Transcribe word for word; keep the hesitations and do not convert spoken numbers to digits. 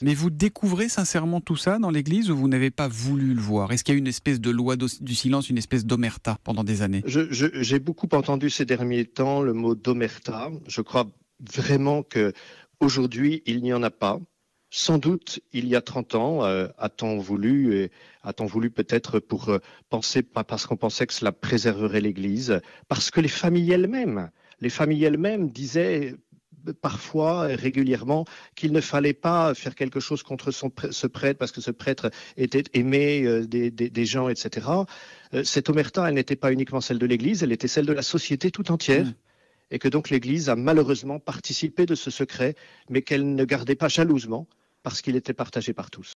Mais vous découvrez sincèrement tout ça dans l'église, ou vous n'avez pas voulu le voir? Est-ce qu'il y a une espèce de loi du silence, une espèce d'omerta pendant des années? je, je, J'ai beaucoup entendu ces derniers temps le mot d'omerta. Je crois vraiment qu'aujourd'hui, il n'y en a pas. Sans doute, il y a trente ans, euh, a-t-on voulu, et a-t-on voulu peut-être pour euh, penser, parce qu'on pensait que cela préserverait l'Église, parce que les familles elles-mêmes, les familles elles-mêmes disaient parfois, régulièrement, qu'il ne fallait pas faire quelque chose contre son, ce prêtre, parce que ce prêtre était aimé euh, des, des, des gens, et cetera. Euh, cette omerta, elle n'était pas uniquement celle de l'Église, elle était celle de la société tout entière. Mmh. Et que donc l'Église a malheureusement participé de ce secret, mais qu'elle ne gardait pas jalousement, parce qu'il était partagé par tous.